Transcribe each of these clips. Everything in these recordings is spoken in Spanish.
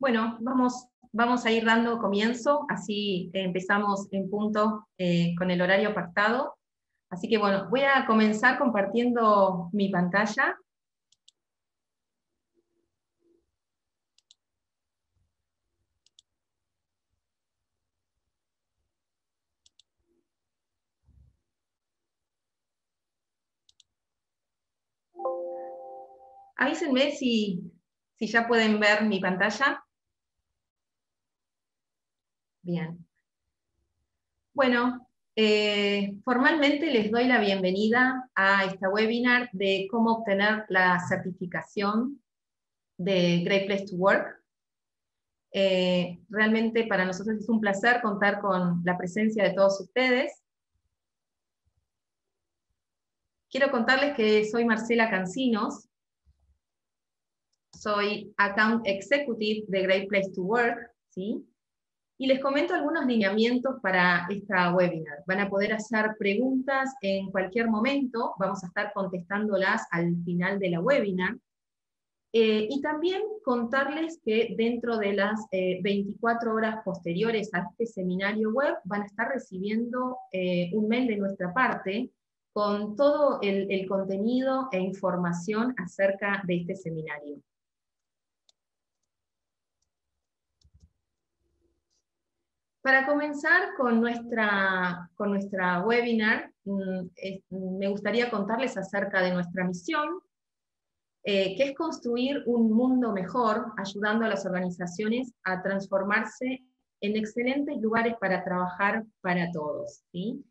Bueno, vamos a ir dando comienzo, así empezamos en punto con el horario pactado. Así que bueno, voy a comenzar compartiendo mi pantalla. Avísenme si ya pueden ver mi pantalla. Bien. Bueno, formalmente les doy la bienvenida a esta webinar de cómo obtener la certificación de Great Place to Work. Realmente para nosotros es un placer contar con la presencia de todos ustedes. Quiero contarles que soy Marcela Cancinos, soy Account Executive de Great Place to Work, ¿sí? Y les comento algunos lineamientos para esta webinar. Van a poder hacer preguntas en cualquier momento, vamos a estar contestándolas al final de la webinar. Y también contarles que dentro de las 24 horas posteriores a este seminario web, van a estar recibiendo un mail de nuestra parte con todo el contenido e información acerca de este seminario. Para comenzar con nuestra webinar, me gustaría contarles acerca de nuestra misión, que es construir un mundo mejor, ayudando a las organizaciones a transformarse en excelentes lugares para trabajar para todos, ¿sí?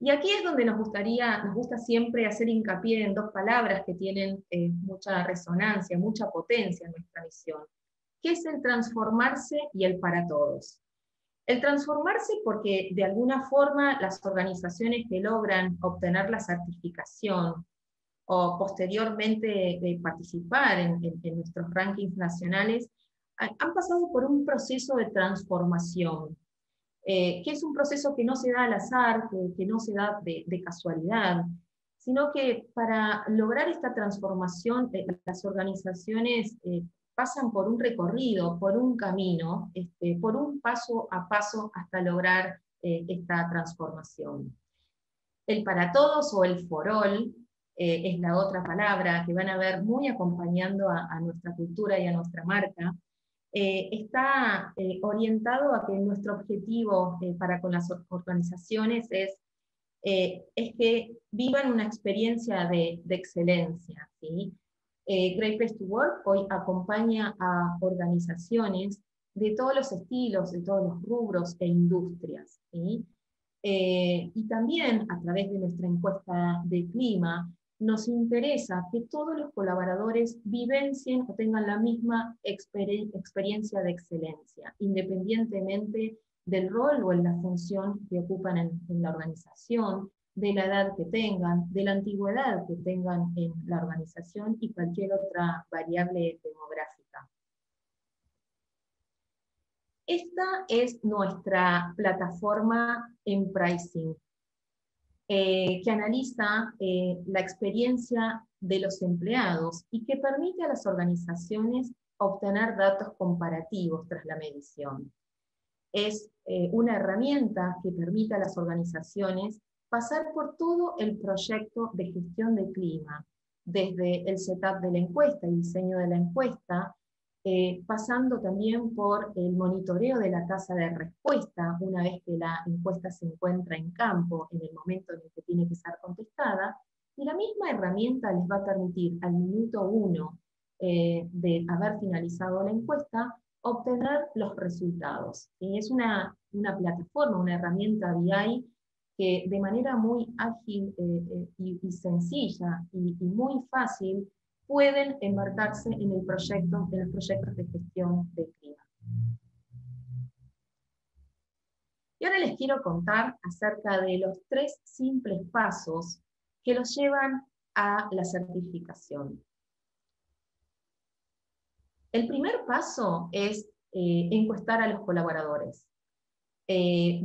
Y aquí es donde nos gusta siempre hacer hincapié en dos palabras que tienen mucha resonancia, mucha potencia en nuestra misión, que es el transformarse y el para todos. El transformarse porque de alguna forma las organizaciones que logran obtener la certificación o posteriormente participar en nuestros rankings nacionales han pasado por un proceso de transformación, que es un proceso que no se da al azar, que no se da de casualidad, sino que para lograr esta transformación las organizaciones pasan por un recorrido, por un camino, por un paso a paso hasta lograr esta transformación. El para todos o el for all es la otra palabra que van a ver muy acompañando a nuestra cultura y a nuestra marca. Está orientado a que nuestro objetivo para con las organizaciones es que vivan una experiencia de excelencia, ¿sí? Great Place to Work hoy acompaña a organizaciones de todos los estilos, de todos los rubros e industrias, ¿sí? Y también a través de nuestra encuesta de clima nos interesa que todos los colaboradores vivencien o tengan la misma experiencia de excelencia, independientemente del rol o en la función que ocupan en la organización, de la edad que tengan, de la antigüedad que tengan en la organización y cualquier otra variable demográfica. Esta es nuestra plataforma Empricing, que analiza la experiencia de los empleados y que permite a las organizaciones obtener datos comparativos tras la medición. Es una herramienta que permite a las organizaciones pasar por todo el proyecto de gestión de clima, desde el setup de la encuesta, el diseño de la encuesta, pasando también por el monitoreo de la tasa de respuesta, una vez que la encuesta se encuentra en campo, en el momento en el que tiene que ser contestada, y la misma herramienta les va a permitir al minuto 1 de haber finalizado la encuesta, obtener los resultados. Y es una plataforma, una herramienta BI, que de manera muy ágil y sencilla y muy fácil pueden embarcarse en los proyectos de gestión de clima. Y ahora les quiero contar acerca de los 3 simples pasos que los llevan a la certificación. El primer paso es encuestar a los colaboradores.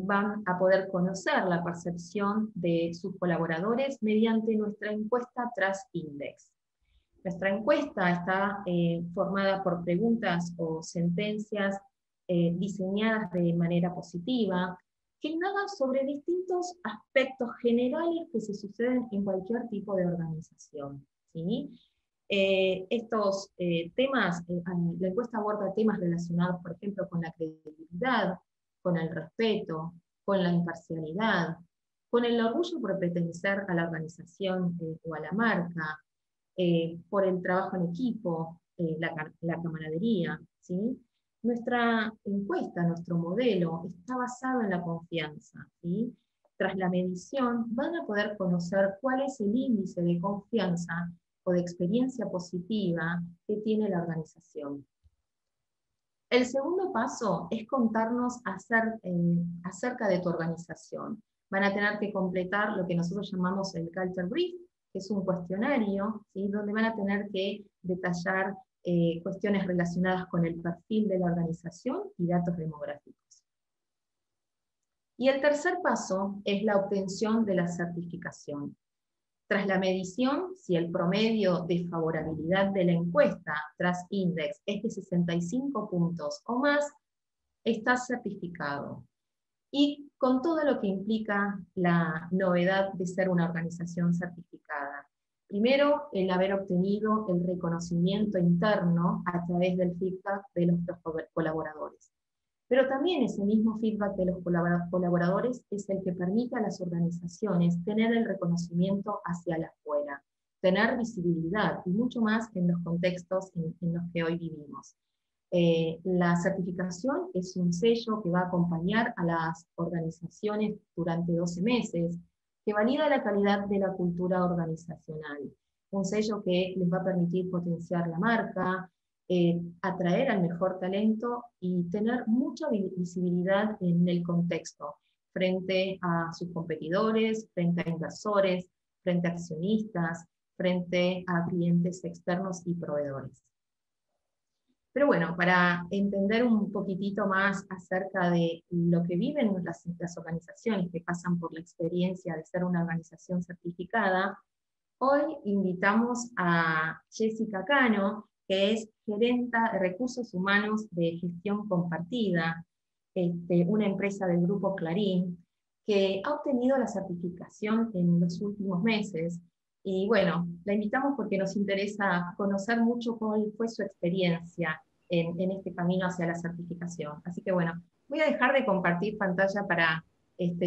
Van a poder conocer la percepción de sus colaboradores mediante nuestra encuesta Trust Index. Nuestra encuesta está formada por preguntas o sentencias diseñadas de manera positiva, que indagan sobre distintos aspectos generales que se suceden en cualquier tipo de organización, ¿sí? Estos temas, la encuesta aborda temas relacionados, por ejemplo, con la credibilidad, con el respeto, con la imparcialidad, con el orgullo por pertenecer a la organización o a la marca, por el trabajo en equipo, la camaradería, ¿sí? Nuestra encuesta, nuestro modelo, está basado en la confianza, ¿sí? Tras la medición van a poder conocer cuál es el índice de confianza o de experiencia positiva que tiene la organización. El segundo paso es contarnos acerca de tu organización. Van a tener que completar lo que nosotros llamamos el Culture Brief, que es un cuestionario, ¿sí? Donde van a tener que detallar cuestiones relacionadas con el perfil de la organización y datos demográficos. Y el tercer paso es la obtención de la certificación. Tras la medición, si el promedio de favorabilidad de la encuesta Trust Index es de 65 puntos o más, estás certificado. Y con todo lo que implica la novedad de ser una organización certificada. Primero, el haber obtenido el reconocimiento interno a través del feedback de los colaboradores. Pero también ese mismo feedback de los colaboradores es el que permite a las organizaciones tener el reconocimiento hacia la afuera, tener visibilidad, y mucho más en los contextos en los que hoy vivimos. La certificación es un sello que va a acompañar a las organizaciones durante 12 meses, que valida la calidad de la cultura organizacional. Un sello que les va a permitir potenciar la marca, atraer al mejor talento y tener mucha visibilidad en el contexto, frente a sus competidores, frente a inversores, frente a accionistas, frente a clientes externos y proveedores. Pero bueno, para entender un poquitito más acerca de lo que viven las organizaciones que pasan por la experiencia de ser una organización certificada, hoy invitamos a Jessica Cano, que es gerenta de Recursos Humanos de Gestión Compartida, una empresa del Grupo Clarín, que ha obtenido la certificación en los últimos meses. Y bueno, la invitamos porque nos interesa conocer mucho cuál fue su experiencia en este camino hacia la certificación. Así que bueno, voy a dejar de compartir pantalla para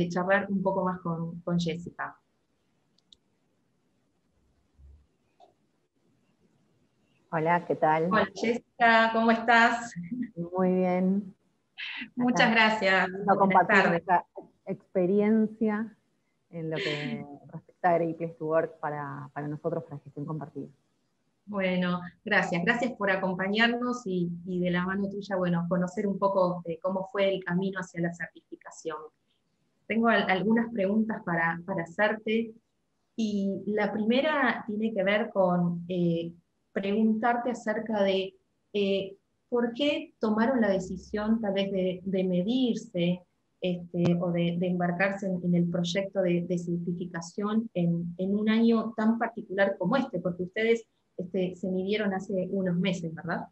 charlar un poco más con Jessica. Hola, ¿qué tal? Hola Jessica, ¿cómo estás? Muy bien. Muchas gracias. Buenas tardes. Experiencia en lo que respecta a Great Place to Work para nosotros, para Gestión Compartida. Bueno, gracias. Gracias por acompañarnos y de la mano tuya, bueno, conocer un poco de cómo fue el camino hacia la certificación. Tengo algunas preguntas para hacerte, y la primera tiene que ver con preguntarte acerca de por qué tomaron la decisión tal vez de medirse o de embarcarse en el proyecto de certificación en un año tan particular como este, porque ustedes se midieron hace unos meses, ¿verdad?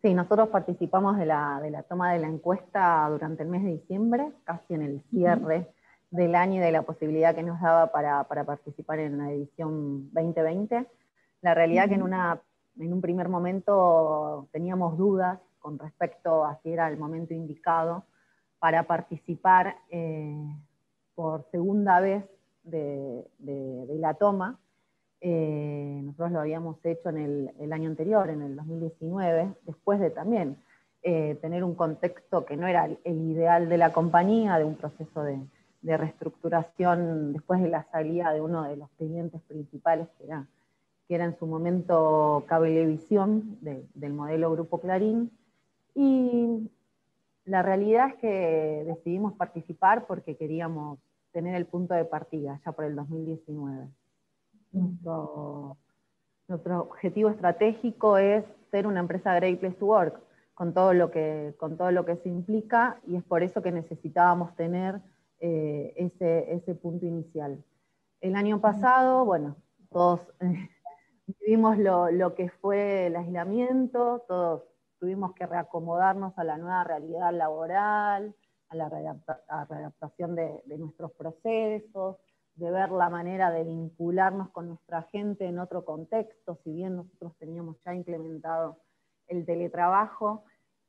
Sí, nosotros participamos de la toma de la encuesta durante el mes de diciembre, casi en el cierre del año y de la posibilidad que nos daba para participar en la edición 2020. La realidad que en un primer momento teníamos dudas con respecto a si era el momento indicado para participar por segunda vez de la toma. Nosotros lo habíamos hecho en el año anterior, en el 2019, después de también tener un contexto que no era el ideal de la compañía, de un proceso de reestructuración después de la salida de uno de los clientes principales, que era en su momento Cablevisión, del modelo Grupo Clarín. Y la realidad es que decidimos participar porque queríamos tener el punto de partida ya por el 2019. Nuestro objetivo estratégico es ser una empresa Great Place to Work, con todo lo que eso implica, y es por eso que necesitábamos tener ese punto inicial. El año pasado, bueno, todos Vivimos lo que fue el aislamiento, todos tuvimos que reacomodarnos a la nueva realidad laboral, a la readaptación de nuestros procesos, de ver la manera de vincularnos con nuestra gente en otro contexto, si bien nosotros teníamos ya implementado el teletrabajo,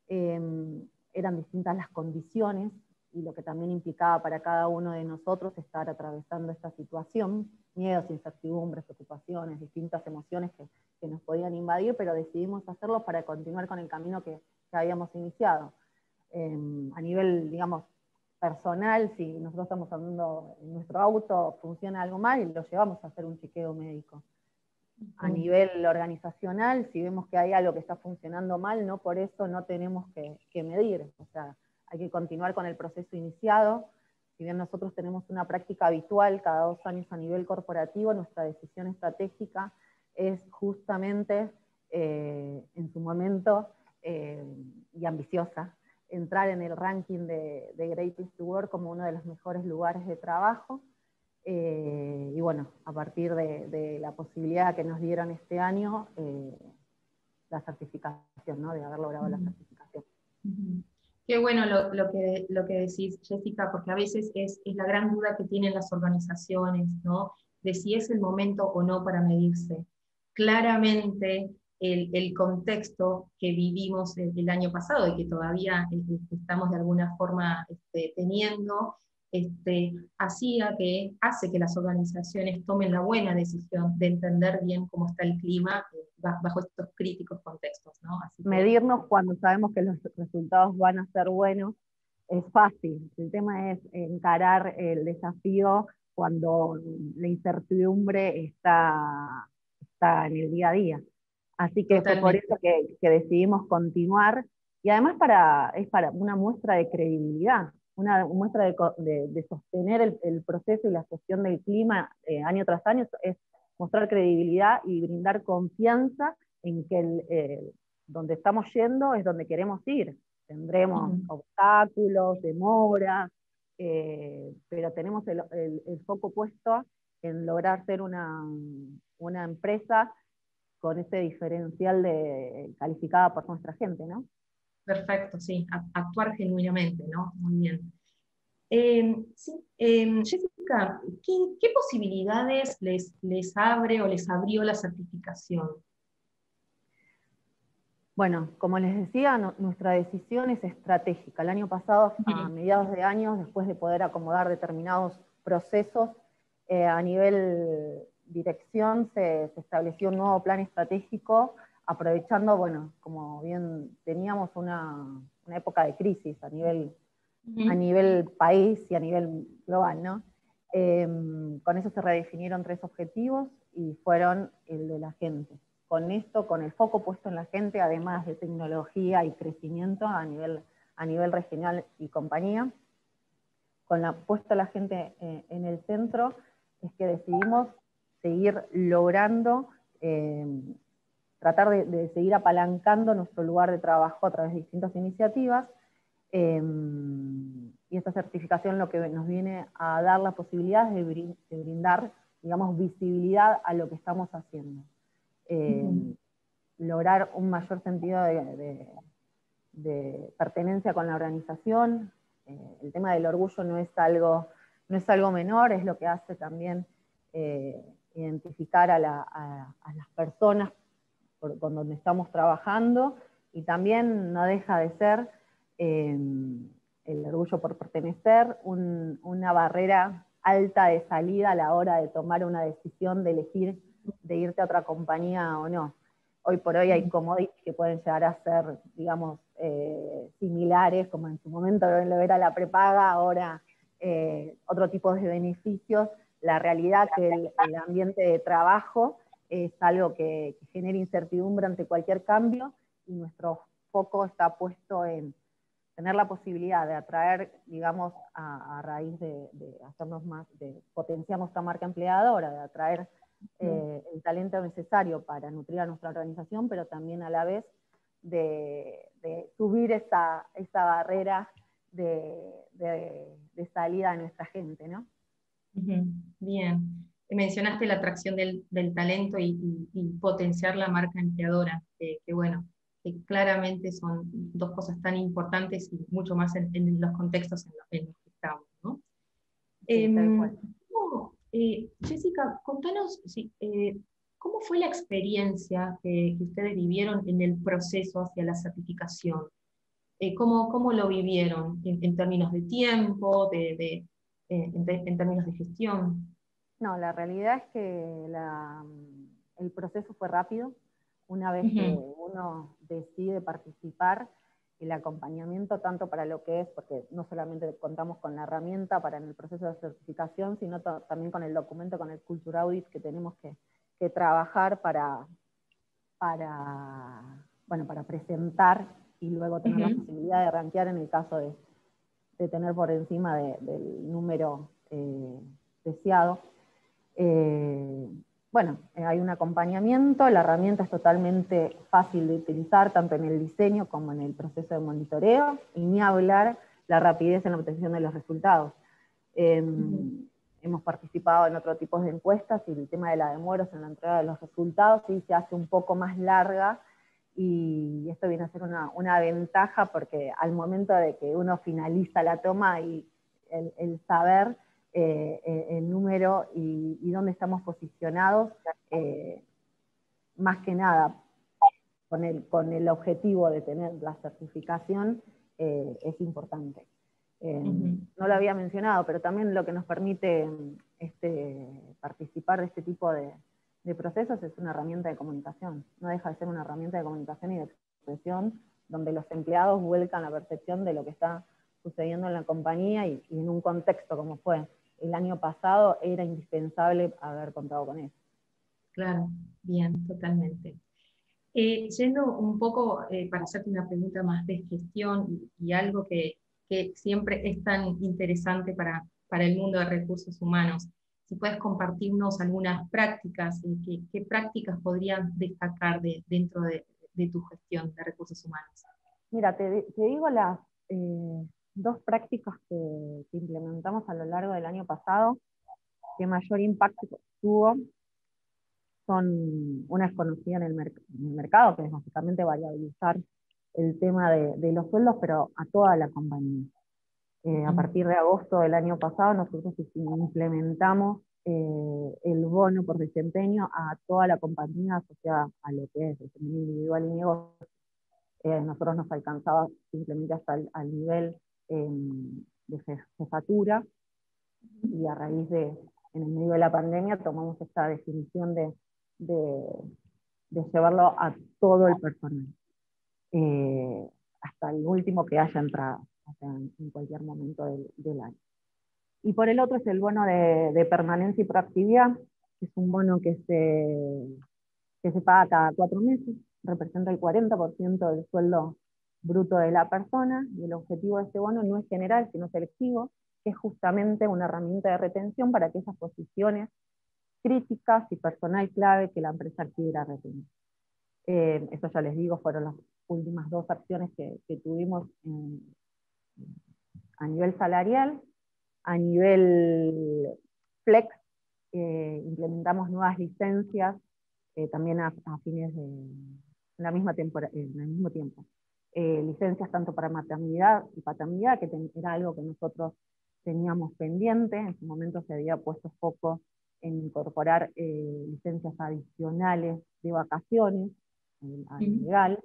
eran distintas las condiciones y lo que también implicaba para cada uno de nosotros estar atravesando esta situación, miedos, incertidumbres, preocupaciones, distintas emociones que nos podían invadir, pero decidimos hacerlo para continuar con el camino que habíamos iniciado. A nivel, digamos, personal, si nosotros estamos hablando, en nuestro auto funciona algo mal y lo llevamos a hacer un chequeo médico. A nivel organizacional, si vemos que hay algo que está funcionando mal, no por eso no tenemos que medir, o sea, hay que continuar con el proceso iniciado. Si bien nosotros tenemos una práctica habitual cada 2 años a nivel corporativo, nuestra decisión estratégica es justamente, en su momento, y ambiciosa, entrar en el ranking de Great Place to Work como uno de los mejores lugares de trabajo. Y bueno, a partir de la posibilidad que nos dieron este año, la certificación, ¿no? De haber logrado la certificación. Qué bueno lo que decís, Jessica, porque a veces es la gran duda que tienen las organizaciones, ¿no? De si es el momento o no para medirse. Claramente el contexto que vivimos el año pasado y que todavía estamos de alguna forma teniendo, hace que las organizaciones tomen la buena decisión de entender bien cómo está el clima bajo estos críticos contextos, ¿no? Así que medirnos cuando sabemos que los resultados van a ser buenos es fácil. El tema es encarar el desafío cuando la incertidumbre está en el día a día. Así que fue por eso que decidimos continuar, y además es para una muestra de credibilidad, una muestra de sostener el proceso y la gestión del clima año tras año, es mostrar credibilidad y brindar confianza en que donde estamos yendo es donde queremos ir. Tendremos obstáculos, demoras, pero tenemos el foco puesto en lograr ser una empresa con ese diferencial calificada por nuestra gente, ¿no? Perfecto, sí, actuar genuinamente, ¿no? Muy bien. Jessica, ¿qué posibilidades les abre o les abrió la certificación? Bueno, como les decía, nuestra decisión es estratégica. El año pasado, a mediados de año, después de poder acomodar determinados procesos, a nivel dirección se estableció un nuevo plan estratégico, aprovechando, bueno, como bien teníamos una época de crisis a nivel, a nivel país y a nivel global, ¿no? Con eso se redefinieron 3 objetivos y fueron el de la gente. Con esto, con el foco puesto en la gente, además de tecnología y crecimiento a nivel regional y compañía, con la puesta la gente en el centro, es que decidimos seguir logrando tratar de seguir apalancando nuestro lugar de trabajo a través de distintas iniciativas, y esta certificación lo que nos viene a dar la posibilidad es de brindar, digamos, visibilidad a lo que estamos haciendo. Lograr un mayor sentido de pertenencia con la organización. El tema del orgullo no es algo menor, es lo que hace también identificar a las personas con donde estamos trabajando, y también no deja de ser el orgullo por pertenecer, una barrera alta de salida a la hora de tomar una decisión de elegir de irte a otra compañía o no. Hoy por hoy hay commodities que pueden llegar a ser, digamos, similares, como en su momento lo era la prepaga, ahora otro tipo de beneficios. La realidad que el ambiente de trabajo es algo que genera incertidumbre ante cualquier cambio, y nuestro foco está puesto en tener la posibilidad de atraer, digamos, a raíz de hacernos más, de potenciar nuestra marca empleadora, de atraer el talento necesario para nutrir a nuestra organización, pero también a la vez de subir esa barrera de salida de nuestra gente, ¿no? Bien. Mencionaste la atracción del talento y potenciar la marca empleadora, que bueno, que claramente son dos cosas tan importantes y mucho más en los contextos en los que estamos, ¿no? Sí, tal cual. Jessica, contanos cómo fue la experiencia que ustedes vivieron en el proceso hacia la certificación. ¿Cómo lo vivieron en términos de tiempo, en términos de gestión? No, la realidad es que el proceso fue rápido. Una vez que uno decide participar, el acompañamiento tanto para lo que es, porque no solamente contamos con la herramienta para en el proceso de certificación, sino también con el documento, con el Culture Audit que tenemos que trabajar para presentar y luego tener la posibilidad de rankear en el caso de tener por encima del número deseado. Hay un acompañamiento, la herramienta es totalmente fácil de utilizar, tanto en el diseño como en el proceso de monitoreo, y ni hablar la rapidez en la obtención de los resultados. Hemos participado en otro tipo de encuestas, y el tema de la demora en la entrega de los resultados sí se hace un poco más larga, y esto viene a ser una ventaja, porque al momento de que uno finaliza la toma, y el saber el número y dónde estamos posicionados, más que nada con el objetivo de tener la certificación, es importante. No lo había mencionado, pero también lo que nos permite participar de este tipo de procesos es una herramienta de comunicación. No deja de ser una herramienta de comunicación y de expresión, donde los empleados vuelcan la percepción de lo que está sucediendo en la compañía y en un contexto como fue el año pasado, era indispensable haber contado con eso. Claro, bien, totalmente. Yendo un poco para hacerte una pregunta más de gestión y algo que siempre es tan interesante para el mundo de recursos humanos, si puedes compartirnos algunas prácticas, ¿qué prácticas podrían destacar dentro de tu gestión de recursos humanos? Mira, te digo las dos prácticas que implementamos a lo largo del año pasado, que mayor impacto tuvo, son una conocida en el mercado, que es básicamente variabilizar el tema de los sueldos, pero a toda la compañía. A partir de agosto del año pasado, nosotros implementamos el bono por desempeño a toda la compañía asociada a lo que es desempeño individual y negocio. Nosotros nos alcanzaba simplemente hasta al nivel de jefatura, y a raíz en el medio de la pandemia, tomamos esta definición de llevarlo a todo el personal, hasta el último que haya entrado, o sea, en cualquier momento del año. Y por el otro es el bono de permanencia y proactividad, que es un bono que se paga cada 4 meses, representa el 40% del sueldo bruto de la persona, y el objetivo de este bono no es general, sino selectivo, que es justamente una herramienta de retención para que esas posiciones críticas y personal clave que la empresa quiera retener. Eso ya les digo, fueron las últimas 2 acciones que tuvimos a nivel salarial. A nivel flex, implementamos nuevas licencias, también a fines de la misma temporada, en el mismo tiempo. Licencias tanto para maternidad y paternidad, que era algo que nosotros teníamos pendiente. En su momento se había puesto foco en incorporar licencias adicionales de vacaciones al legal.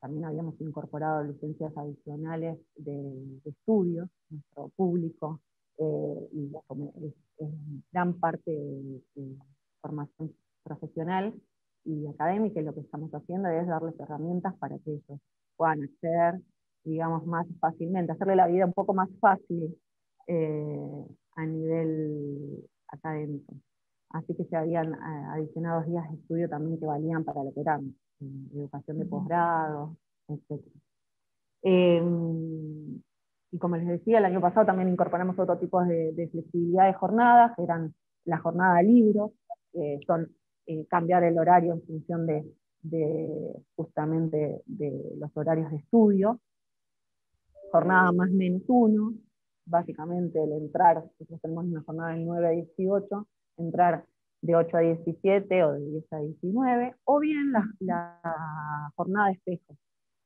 También habíamos incorporado licencias adicionales de estudios. Nuestro público y gran parte de formación profesional y académica, y lo que estamos haciendo es darles herramientas para que ellos puedan acceder, digamos, más fácilmente, hacerle la vida un poco más fácil a nivel académico. Así que se habían adicionado días de estudio también que valían para lo que eran educación de posgrado, etc. Y como les decía, el año pasado también incorporamos otro tipo de flexibilidad de jornadas, que eran la jornada de libros, son cambiar el horario en función justamente de los horarios de estudio, jornada más menos 1, básicamente el entrar, nosotros tenemos una jornada del 9 a 18, entrar de 8 a 17 o de 10 a 19, o bien la jornada de espejo.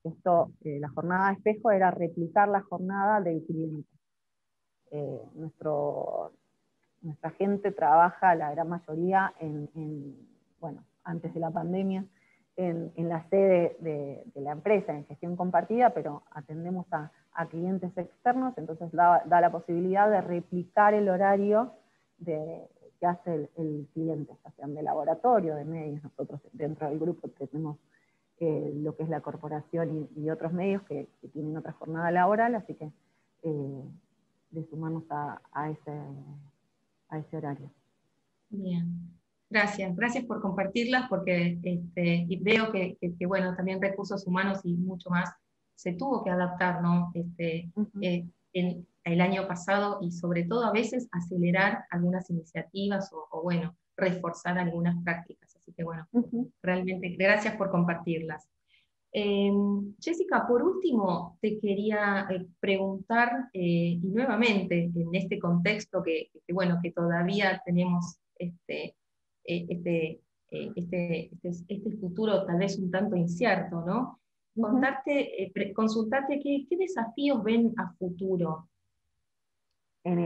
Esto, la jornada de espejo era replicar la jornada de cliente. Nuestra gente trabaja, la gran mayoría, bueno, antes de la pandemia, en la sede de la empresa, en gestión compartida, pero atendemos a clientes externos, entonces da la posibilidad de replicar el horario que hace el cliente, ya sean de laboratorio, de medios. Nosotros dentro del grupo tenemos lo que es la corporación y otros medios que tienen otra jornada laboral, así que de sumarnos a ese horario. Bien. Gracias por compartirlas, porque y veo que bueno, también recursos humanos y mucho más se tuvo que adaptar, ¿no? El año pasado, y sobre todo a veces acelerar algunas iniciativas o bueno, reforzar algunas prácticas. Así que bueno, realmente gracias por compartirlas. Jessica, por último, te quería preguntar, y nuevamente en este contexto bueno, que todavía tenemos este futuro tal vez un tanto incierto, ¿no? Consultarte qué desafíos ven a futuro. En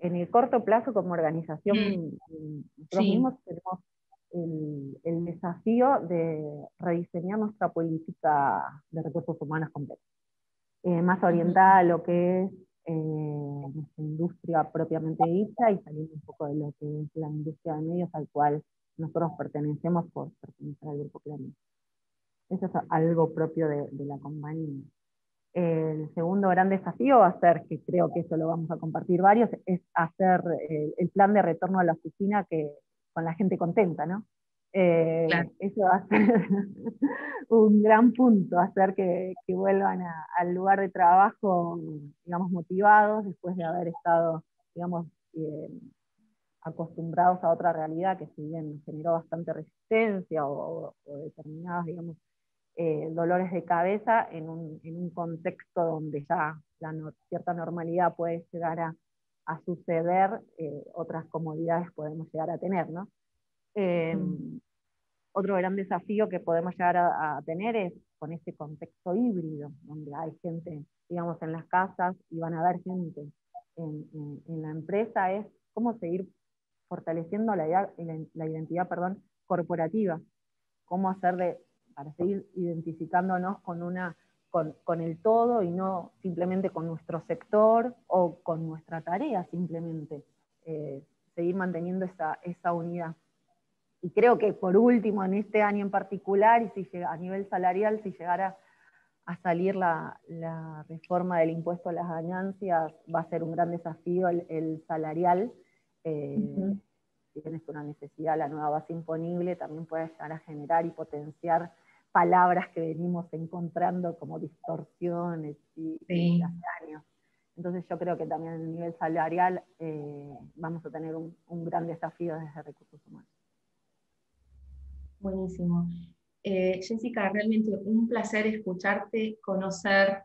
el corto plazo, como organización, nosotros mismos tenemos el desafío de rediseñar nuestra política de recursos humanos completa, más orientada a lo que es nuestra industria propiamente dicha, y saliendo un poco de lo que es la industria de medios al cual nosotros pertenecemos por pertenecer al Grupo Clarín. Eso es algo propio de la compañía. El segundo gran desafío va a ser, que creo que eso lo vamos a compartir varios, es hacer el plan de retorno a la oficina con la gente contenta, ¿no? Claro. Eso va a ser un gran punto, hacer que vuelvan al lugar de trabajo, digamos, motivados, después de haber estado, digamos, acostumbrados a otra realidad que si bien generó bastante resistencia o determinados, digamos, dolores de cabeza, en un contexto donde ya cierta normalidad puede llegar a suceder, otras comodidades podemos llegar a tener, ¿no? Otro gran desafío que podemos llegar a tener es con este contexto híbrido, donde hay gente, digamos, en las casas y van a haber gente en la empresa, es cómo seguir fortaleciendo la identidad, perdón, corporativa, cómo hacer para seguir identificándonos con el todo y no simplemente con nuestro sector o con nuestra tarea, simplemente seguir manteniendo esa unidad. Y creo que por último, en este año en particular, y a nivel salarial, si llegara a salir la reforma del impuesto a las ganancias, va a ser un gran desafío el salarial. Si tienes una necesidad, la nueva base imponible también puede llegar a generar y potenciar palabras que venimos encontrando como distorsiones y daños. Entonces yo creo que también a nivel salarial vamos a tener un gran desafío desde recursos humanos. Buenísimo. Jessica, realmente un placer escucharte, conocer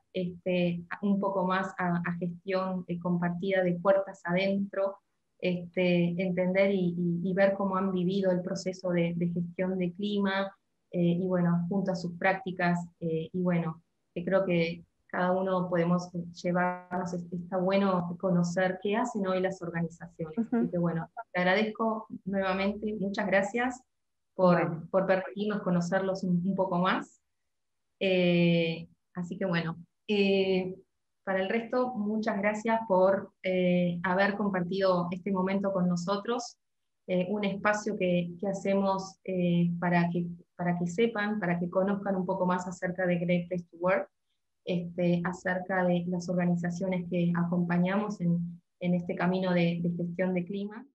un poco más a gestión compartida de puertas adentro, entender y ver cómo han vivido el proceso de gestión de clima, y bueno, junto a sus prácticas, y bueno, que creo que cada uno podemos llevarnos, está bueno conocer qué hacen hoy las organizaciones. Así que bueno, te agradezco nuevamente, muchas gracias por permitirnos conocerlos un poco más. Así que bueno, para el resto, muchas gracias por haber compartido este momento con nosotros, un espacio que hacemos para que sepan, para que conozcan un poco más acerca de Great Place to Work, acerca de las organizaciones que acompañamos en este camino de gestión de clima.